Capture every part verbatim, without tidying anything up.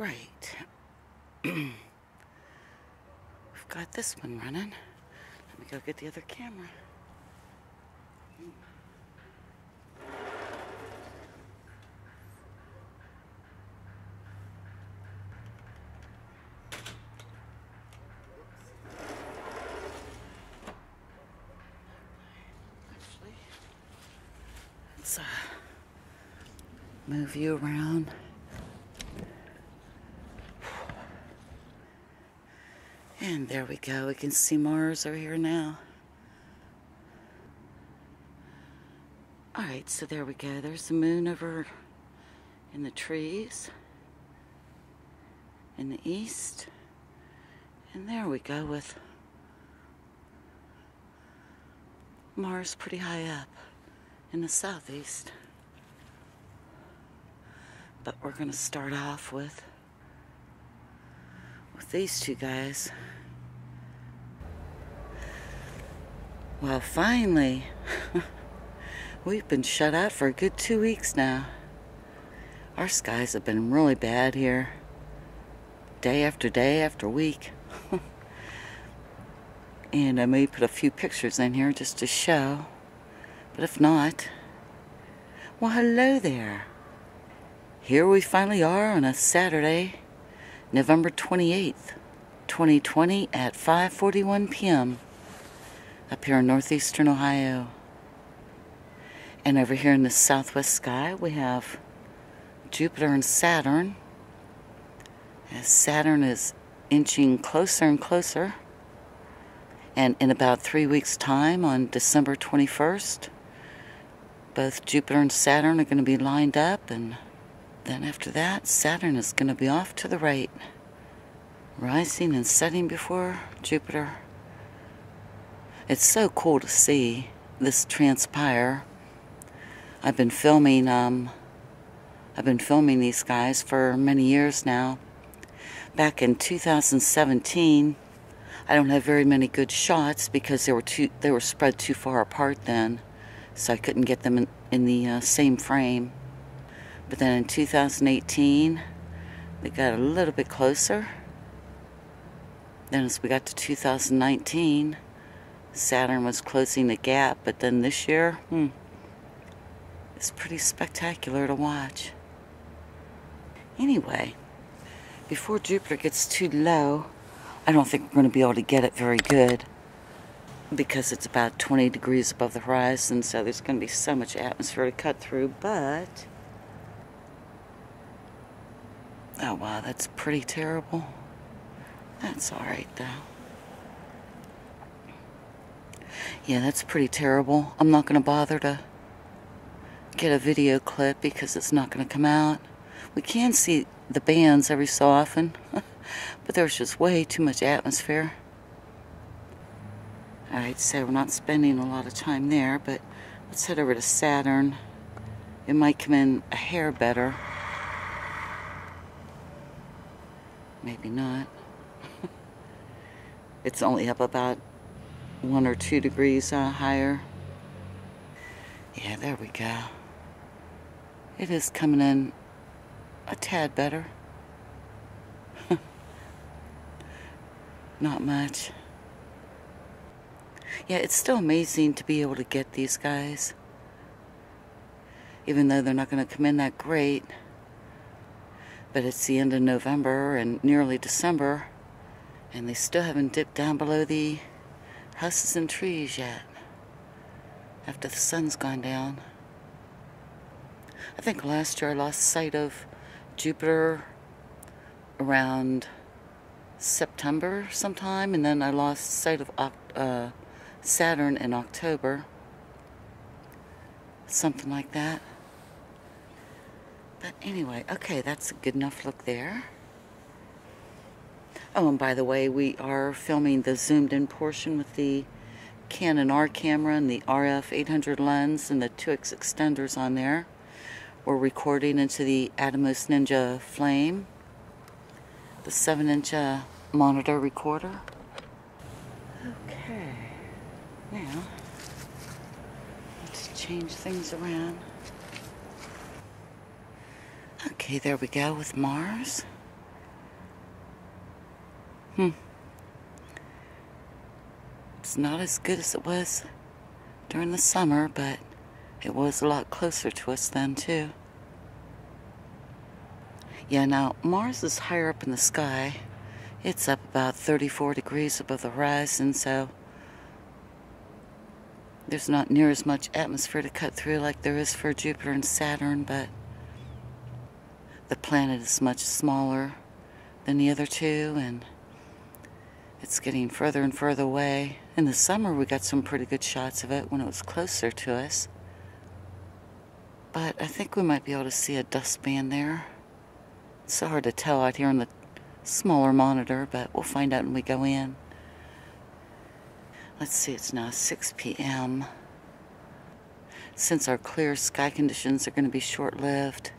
Right. We've got this one running. Let me go get the other camera. Let's uh, move you around. And there we go. We can see Mars over here now. All right, so there we go. There's the moon over in the trees in the east. And there we go with Mars pretty high up in the southeast. But we're going to start off with with these two guys. Well, finally, we've been shut out for a good two weeks now. Our skies have been really bad here, day after day after week. And I may put a few pictures in here just to show, but if not, well, hello there. Here we finally are on a Saturday, November twenty-eighth, twenty twenty at five forty-one p m up here in northeastern Ohio. And over here in the southwest sky, we have Jupiter and Saturn. As Saturn is inching closer and closer. And in about three weeks' time, on December twenty-first, both Jupiter and Saturn are going to be lined up. And then after that, Saturn is going to be off to the right, rising and setting before Jupiter. It's so cool to see this transpire. I've been filming um, I've been filming these guys for many years now. Back in two thousand seventeen, I don't have very many good shots because they were too they were spread too far apart then, so I couldn't get them in, in the uh, same frame. But then in two thousand eighteen, they got a little bit closer. Then as we got to two thousand nineteen, Saturn was closing the gap, but then this year, hmm, it's pretty spectacular to watch. Anyway, before Jupiter gets too low, I don't think we're going to be able to get it very good because it's about twenty degrees above the horizon, so there's going to be so much atmosphere to cut through, but... oh, wow, that's pretty terrible. That's all right, though. Yeah, that's pretty terrible. I'm not going to bother to get a video clip because it's not going to come out. We can see the bands every so often, but there's just way too much atmosphere. Alright, so we're not spending a lot of time there, but let's head over to Saturn. It might come in a hair better. Maybe not. It's only up about one or two degrees uh, higher. Yeah, there we go. It is coming in a tad better. Not much. Yeah, it's still amazing to be able to get these guys. Even though they're not going to come in that great. But it's the end of November and nearly December. And they still haven't dipped down below the houses and trees yet. After the sun's gone down. I think last year I lost sight of Jupiter around September sometime, and then I lost sight of uh, Saturn in October, something like that. But anyway, okay, that's a good enough look there. Oh, and by the way, we are filming the zoomed in portion with the Canon R camera and the R F eight hundred lens and the two X extenders on there. We're recording into the Atomos Ninja Flame, the seven inch uh, monitor recorder. Okay, now let's change things around. Okay, there we go with Mars. Hmm. It's not as good as it was during the summer, but it was a lot closer to us then, too. Yeah, now, Mars is higher up in the sky. It's up about thirty-four degrees above the horizon, so there's not near as much atmosphere to cut through like there is for Jupiter and Saturn, but the planet is much smaller than the other two, and it's getting further and further away. In the summer, we got some pretty good shots of it when it was closer to us. But I think we might be able to see a dust band there. It's so hard to tell out here on the smaller monitor, but we'll find out when we go in. Let's see, it's now six p m Since our clear sky conditions are going to be short-lived,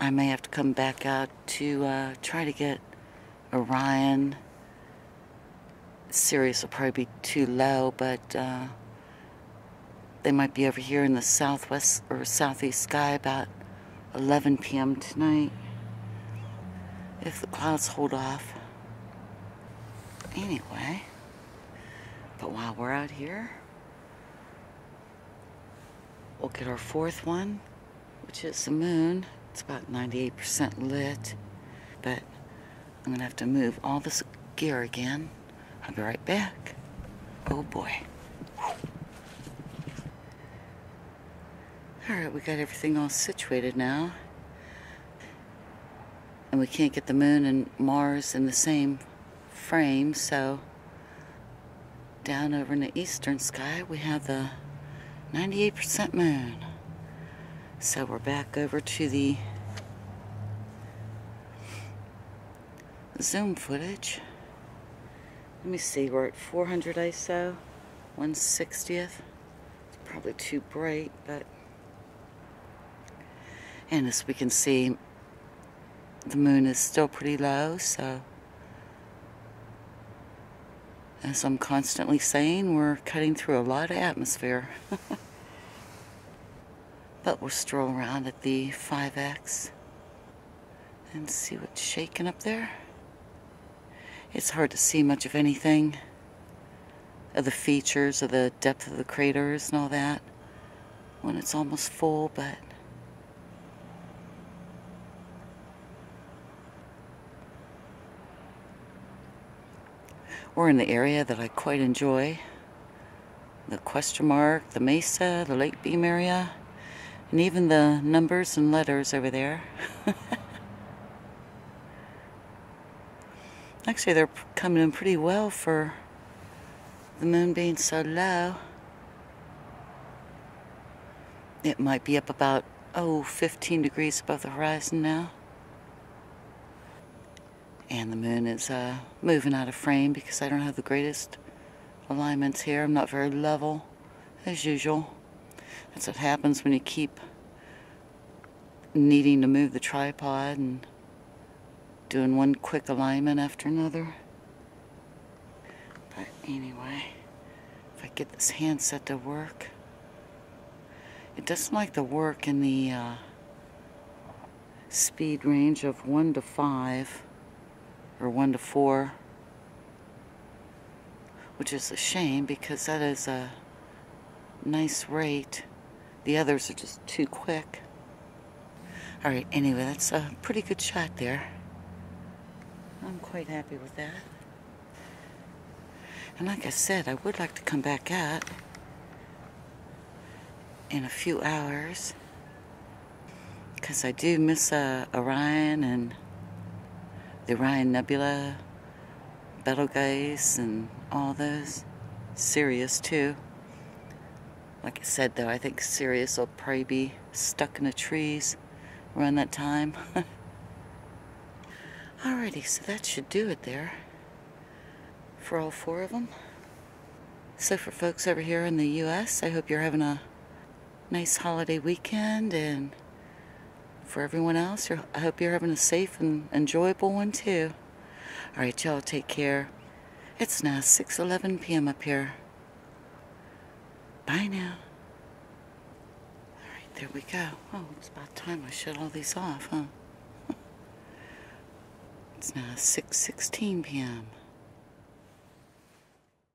I may have to come back out to uh, try to get Orion. Sirius will probably be too low, but uh, they might be over here in the southwest or southeast sky about eleven p m tonight, if the clouds hold off. Anyway, but while we're out here, we'll get our fourth one, which is the moon. It's about ninety-eight percent lit, but I'm gonna have to move all this gear again. I'll be right back. Oh boy. Alright, we got everything all situated now. And we can't get the moon and Mars in the same frame, so down over in the eastern sky we have the ninety-eight percent moon. So we're back over to the zoom footage. Let me see, we're at four hundred I S O, one sixtieth. It's probably too bright, but... And as we can see, the moon is still pretty low, so... As I'm constantly saying, we're cutting through a lot of atmosphere. But we'll stroll around at the five X and see what's shaking up there. It's hard to see much of anything, of the features, of the depth of the craters and all that, when it's almost full, but we're in the area that I quite enjoy. The question mark, the mesa, the lake beam area, and even the numbers and letters over there. Actually, they're coming in pretty well for the moon being so low. It might be up about, oh, fifteen degrees above the horizon now. And the moon is uh, moving out of frame because I don't have the greatest alignments here. I'm not very level, as usual. That's what happens when you keep needing to move the tripod and doing one quick alignment after another. But anyway, if I get this handset to work, it doesn't like to work in the uh, speed range of one to five or one to four, which is a shame because that is a nice rate. The others are just too quick. All right, anyway, that's a pretty good shot there. I'm quite happy with that. And like I said, I would like to come back out in a few hours because I do miss uh, Orion and the Orion Nebula, Betelgeuse, and all those. Sirius, too. Like I said, though, I think Sirius will probably be stuck in the trees around that time. Alrighty, so that should do it there for all four of them. So for folks over here in the U S, I hope you're having a nice holiday weekend, and for everyone else, I hope you're having a safe and enjoyable one too. Alright, y'all take care. It's now six eleven p m up here. Bye now. Alright, there we go. Oh, it's about time I shut all these off, huh? It's now six sixteen p m